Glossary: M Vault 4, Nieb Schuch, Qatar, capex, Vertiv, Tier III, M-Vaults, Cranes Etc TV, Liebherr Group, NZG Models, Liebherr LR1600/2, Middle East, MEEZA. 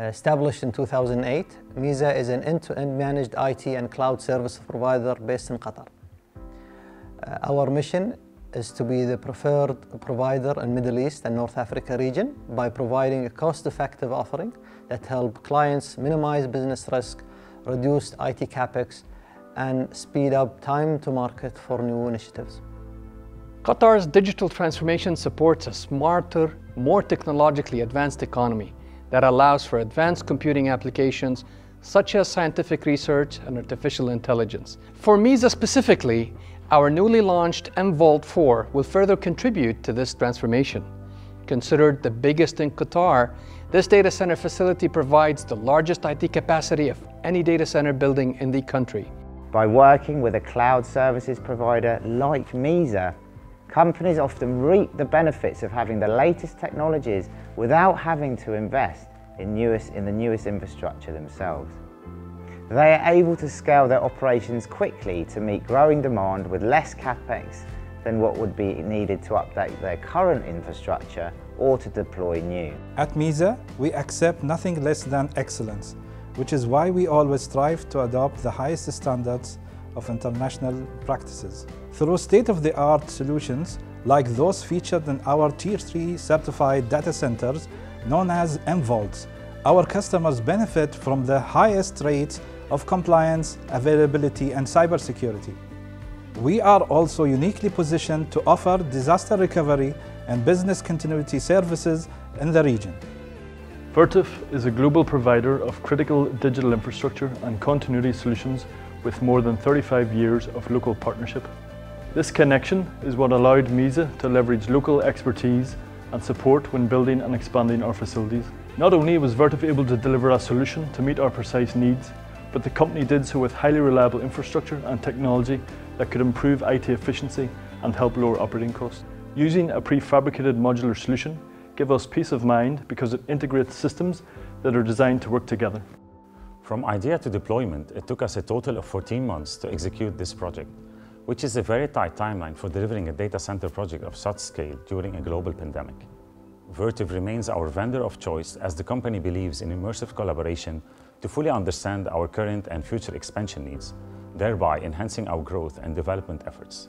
Established in 2008, MEEZA is an end-to-end managed IT and cloud service provider based in Qatar. Our mission is to be the preferred provider in Middle East and North Africa region by providing a cost-effective offering that helps clients minimize business risk, reduce IT capex, and speed up time to market for new initiatives. Qatar's digital transformation supports a smarter, more technologically advanced economy that allows for advanced computing applications such as scientific research and artificial intelligence. For MEEZA specifically, our newly launched M Vault 4 will further contribute to this transformation. Considered the biggest in Qatar, this data center facility provides the largest IT capacity of any data center building in the country. By working with a cloud services provider like MEEZA, companies often reap the benefits of having the latest technologies without having to invest in the newest infrastructure themselves. They are able to scale their operations quickly to meet growing demand with less capex than what would be needed to update their current infrastructure or to deploy new. At MEEZA, we accept nothing less than excellence, which is why we always strive to adopt the highest standards of international practices. Through state-of-the-art solutions like those featured in our Tier 3 certified data centers known as M-Vaults, our customers benefit from the highest rates of compliance, availability and cybersecurity. We are also uniquely positioned to offer disaster recovery and business continuity services in the region. Vertiv is a global provider of critical digital infrastructure and continuity solutions with more than 35 years of local partnership. This connection is what allowed MEEZA to leverage local expertise and support when building and expanding our facilities. Not only was Vertiv able to deliver a solution to meet our precise needs, but the company did so with highly reliable infrastructure and technology that could improve IT efficiency and help lower operating costs. Using a prefabricated modular solution gives us peace of mind because it integrates systems that are designed to work together. From idea to deployment, it took us a total of 14 months to execute this project, which is a very tight timeline for delivering a data center project of such scale during a global pandemic. Vertiv remains our vendor of choice as the company believes in immersive collaboration to fully understand our current and future expansion needs, thereby enhancing our growth and development efforts.